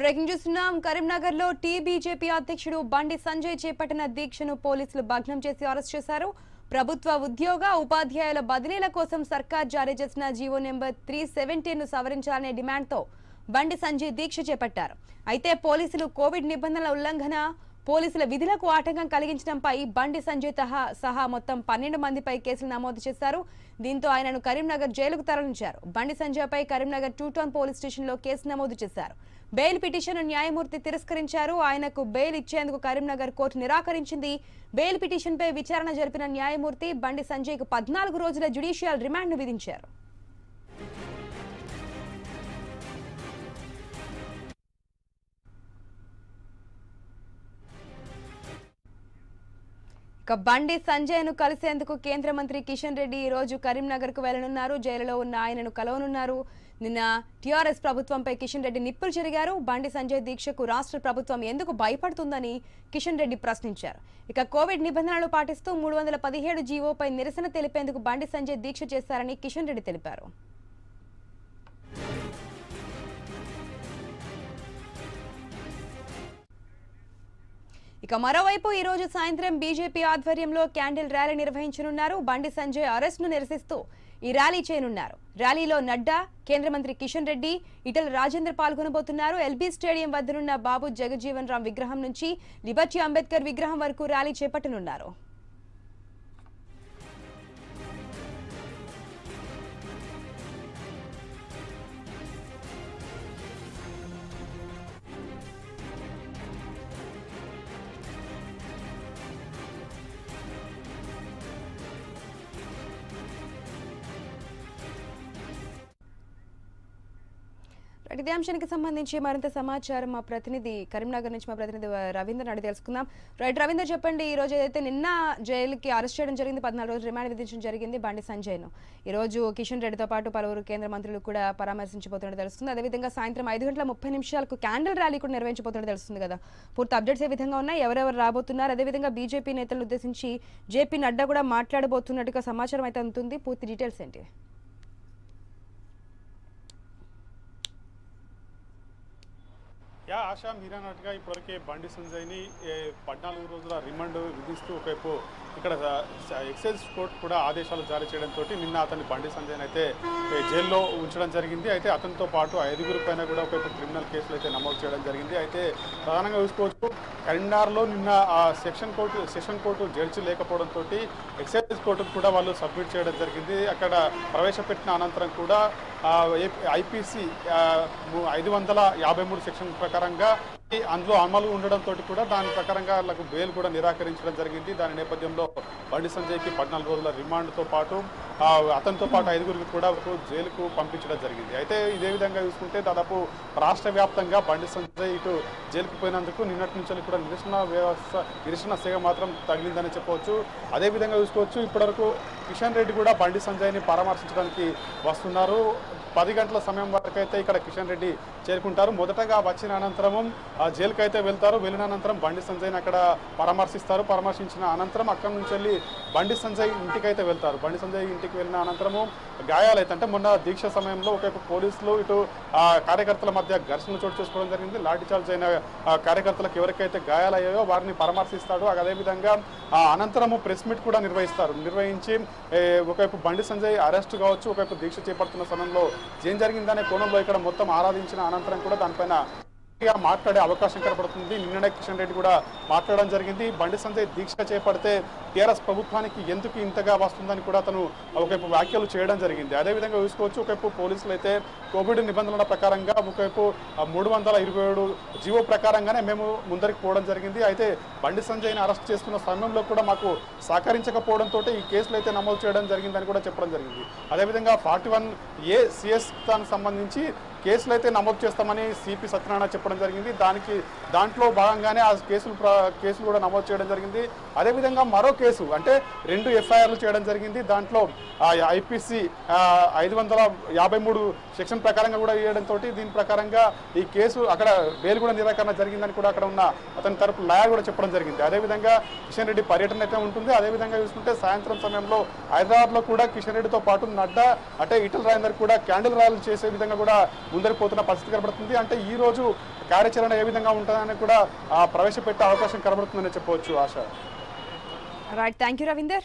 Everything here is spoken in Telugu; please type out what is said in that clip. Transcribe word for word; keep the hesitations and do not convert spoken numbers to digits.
ब्रेकिंग करीमनगर लो बीजेपी अध्यक्षुडु बंडी संजय चेपट्टिन दीक्षनु पोलीसुलु भग्नं चेसी अरेस्ट चेशारु। ప్రభుత్వ ఉద్యోగ ఉపాధ్యాయుల బదిలీల కోసం సర్కార్ జారీ చేసిన జీవో నంబర్ तीन सौ सत्तर ను సవరించాలనే డిమాండ్ తో బండి సంజయ్ దీక్ష చేపట్టారు। అయితే పోలీసులు కోవిడ్ నిబంధనల ఉల్లంఘన పోలీసుల విధులకు ఆటంకం కలిగించడంపై బండి సంజయ్ సహా మొత్తం बारह మందిపై కేసులు నమోదు చేశారు। దీంతో ఆయనను కరీంనగర్ జైలుకు తరలించారు। బండి సంజయ్పై కరీంనగర్ टू టౌన్ పోలీస్ స్టేషన్లో కేసు నమోదు చేశారు। బెయిల్ పిటిషన్ న్యాయమూర్తి తిరస్కరించారు। ఆయనకు బెయిల్ ఇచ్చేందుకు కరీంనగర్ కోర్టు నిరాకరించింది। బెయిల్ పిటిషన్ పై విచారణ జరిపిన న్యాయమూర్తి బండి సంజయ్ కు चौदह రోజుల జ్యుడిషియల్ రిమాండ్ విధించారు। बंडी संजय नु कलिसेंदुकु केंद्र मंत्री किशन रेड्डी ई रोजु करीमनगर कु वेल्लनुन्नारु। जैलुलो उन्न आयननु कलवनुन्नारु। నిన్న టిఆర్ఎస్ ప్రభుత్వంపై కిషన్ రెడ్డి నిప్పులు చెరిగారు। బండి సంజయ్ దీక్షకు రాష్ట్ర ప్రభుత్వం ఎందుకు భయపడుతుందని కిషన్ రెడ్డి ప్రశ్నించారు। ఇక కోవిడ్ నిబంధనలు పాటిస్తూ तीन सौ सत्रह జీవోపై నిరసన తెలిపేందుకు బండి సంజయ్ దీక్ష చేశారని కిషన్ రెడ్డి తెలిపారు। ఇక మరోవైపు ఈ రోజు సాయంత్రం బీజేపీ ఆధ్వర్యంలో క్యాండిల్ ర్యాలీ నిర్వహించనున్నారు। బండి సంజయ్ అరెస్ట్‌ను నిరసిస్తూ ఈ ర్యాలీ చేయనున్నారు। ర్యాలీలో నడ్డా, కేంద్ర మంత్రి కిషన్ రెడ్డి, ఇటల్ రాజేంద్ర పాల్గొనబోతున్నారు। ఎల్బీ స్టేడియం వద్దనున్న బాబు జగజీవన్ రామ్ విగ్రహం నుంచి లిబర్టీ అంబేద్కర్ విగ్రహం వరకు ర్యాలీ చేపట్టనున్నారు। ఇదే అంశానికి సంబంధించి మరింత సమాచారం మా ప్రతినిధి కరీంనగర్ నుంచి మా ప్రతినిధి రవీందర్ అడిగి తెలుసుకుందాం। రైట్ రవీందర్, చెప్పండి, ఈ రోజు ఏదైతే నిన్న జైలుకి అరెస్ట్ చేయడం జరిగింది, పద్నాలుగు రోజులు రిమాండ్ విధించడం జరిగింది బండి సంజయ్ను, ఈ రోజు కిషన్ రెడ్డితో పాటు పలువురు కేంద్ర మంత్రులు కూడా పరామర్శించబోతున్నట్టు తెలుస్తుంది। అదేవిధంగా సాయంత్రం ఐదు గంటల ముప్పై నిమిషాలకు క్యాండిల్ ర్యాలీ కూడా నిర్వహించబోతున్నట్టు తెలుస్తుంది కదా। పూర్తి అప్డేట్స్ ఏ విధంగా ఉన్నాయి, ఎవరెవరు రాబోతున్నారు, అదేవిధంగా బీజేపీ నేతలను ఉద్దేశించి జేపీ నడ్డా కూడా మాట్లాడబోతున్నట్టుగా సమాచారం అయితే అందుతుంది, పూర్తి డీటెయిల్స్ ఏంటి? या आशा मीरानाट్గా इपड़के बंडी संजय नी चौदह रोज रिमांड विधिस्तू इक एक्सैज कोर्ट आदेश जारी चेयడంతో నిన్న అతన్ని బండి సంజయ్ అయితే జైల్లో ఉంచడం జరిగింది। అయితే అతనితో పాటు ఐదుగురు పైన కూడా ఒక క్రిమినల్ కేసులు అయితే నమోదు చేయడం జరిగింది। అయితే ప్రధానంగా చూసుకోవచ్చు కరీంనగర్లో నిన్న session court session court judge లేకపోవడంతో ఎక్సైజ్ కోర్టుకు కూడా వాళ్ళు సబ్మిట్ చేయడం జరిగింది। అక్కడ ప్రవేశపెట్టిన అనంతరం కూడా ఐపీసీ ఐదు వందల యాభై మూడు సెక్షన్ ప్రకారంగా అందులో అమలు ఉండడంతో కూడా దాని ప్రకారంగా వాళ్ళకు బెయిల్ కూడా నిరాకరించడం జరిగింది। దాని నేపథ్యంలో బండి సంజయ్కి పద్నాలుగు రోజుల రిమాండ్తో పాటు అతనితో పాటు ఐదుగురికి కూడా జైలుకు పంపించడం జరిగింది। అయితే ఇదే విధంగా చూసుకుంటే దాదాపు రాష్ట్ర వ్యాప్తంగా బండి సంజయ్ ఇటు జైలుకు పోయినందుకు నిన్నటి నుంచి కూడా నిరసన వ్యవస్థ నిరసన సేవ మాత్రం తగిలిందని చెప్పవచ్చు। అదేవిధంగా చూసుకోవచ్చు ఇప్పటివరకు కిషన్ రెడ్డి కూడా బండి సంజయ్ని పరామర్శించడానికి వస్తున్నారు। పది గంటల సమయం వరకు అయితే ఇక్కడ కిషన్ రెడ్డి చేరుకుంటారు। మొదటగా వచ్చిన అనంతరము జైలుకి అయితే వెళ్తారు। వెళ్ళిన అనంతరం బండి సంజయ్ని అక్కడ పరామర్శిస్తారు। పరామర్శించిన అనంతరం అక్కడి నుంచి వెళ్ళి బండి సంజయ్ ఇంటికి అయితే వెళ్తారు। బండి సంజయ్ ఇంటికి వెళ్ళిన అనంతరము గాయాలైతే అంటే మొన్న దీక్ష సమయంలో ఒకవైపు పోలీసులు ఇటు కార్యకర్తల మధ్య ఘర్షణలు చోటు చేసుకోవడం జరిగింది। లాఠీచార్జ్ అయిన కార్యకర్తలకు ఎవరికైతే గాయాలయ్యాయో వారిని పరామర్శిస్తాడు। అదేవిధంగా అనంతరము ప్రెస్ మీట్ కూడా నిర్వహిస్తారు। నిర్వహించి ఒకవైపు బండి సంజయ్ అరెస్ట్ కావచ్చు, ఒకవైపు దీక్ష చేపడుతున్న సమయంలో ఏం జరిగిందనే కోణంలో ఇక్కడ మొత్తం ఆరాధించిన అనంతరం కూడా దానిపైన మాట్లాడే అవకాశం కనబడుతుంది। నిన్ననే కిషన్ రెడ్డి కూడా మాట్లాడడం జరిగింది। బండి సంజయ్ దీక్ష చేపడితే టీఆర్ఎస్ ప్రభుత్వానికి ఎందుకు ఇంతగా వస్తుందని కూడా అతను ఒకవైపు వ్యాఖ్యలు చేయడం జరిగింది। అదేవిధంగా చూసుకోవచ్చు ఒకవైపు పోలీసులు అయితే కోవిడ్ నిబంధనల ప్రకారంగా ఒకవైపు మూడు వందల ఇరవై ఏడు జీవో ప్రకారంగానే మేము ముందరికి పోవడం జరిగింది। అయితే బండి సంజయ్ని అరెస్ట్ చేస్తున్న సమయంలో కూడా మాకు సహకరించకపోవడంతో ఈ కేసులు అయితే నమోదు చేయడం జరిగిందని కూడా చెప్పడం జరిగింది। అదేవిధంగా ఫార్టీ వన్ ఏ సిఎస్ దానికి సంబంధించి కేసులు అయితే నమోదు చేస్తామని సిపి సత్యనారాయణ చెప్పడం జరిగింది। దానికి దాంట్లో భాగంగానే ఆ కేసులు కేసులు కూడా నమోదు చేయడం జరిగింది। అదేవిధంగా మరో కేసు అంటే రెండు ఎఫ్ఐఆర్లు చేయడం జరిగింది। దాంట్లో ఐపీసీ ఐదు వందల యాభై మూడు సెక్షన్ ప్రకారంగా కూడా వేయడం తోటి దీని ప్రకారంగా ఈ కేసు అక్కడ బెయిల్ కూడా నిరాకరణ జరిగిందని కూడా అక్కడ ఉన్న అతని తరపు లాయర్ కూడా చెప్పడం జరిగింది. అదే విధంగా కిషన్ రెడ్డి పర్యటన అయితే ఉంటుంది. అదే విధంగా చూసుకుంటే సాయంత్రం సమయంలో హైదరాబాద్లో కూడా కిషన్ రెడ్డితో పాటు నడ్డా అంటే ఈటల రాజేందర్ కూడా క్యాండిల్ ర్యాలీ చేసే విధంగా కూడా ముందరిపోతున్న పరిస్థితి కనబడుతుంది. అంటే ఈ రోజు కార్యాచరణ ఏ విధంగా ఉంటుందని కూడా ప్రవేశపెట్టే అవకాశం కనబడుతుందని చెప్పవచ్చు. ఆశ. All right, thank you, Ravinder.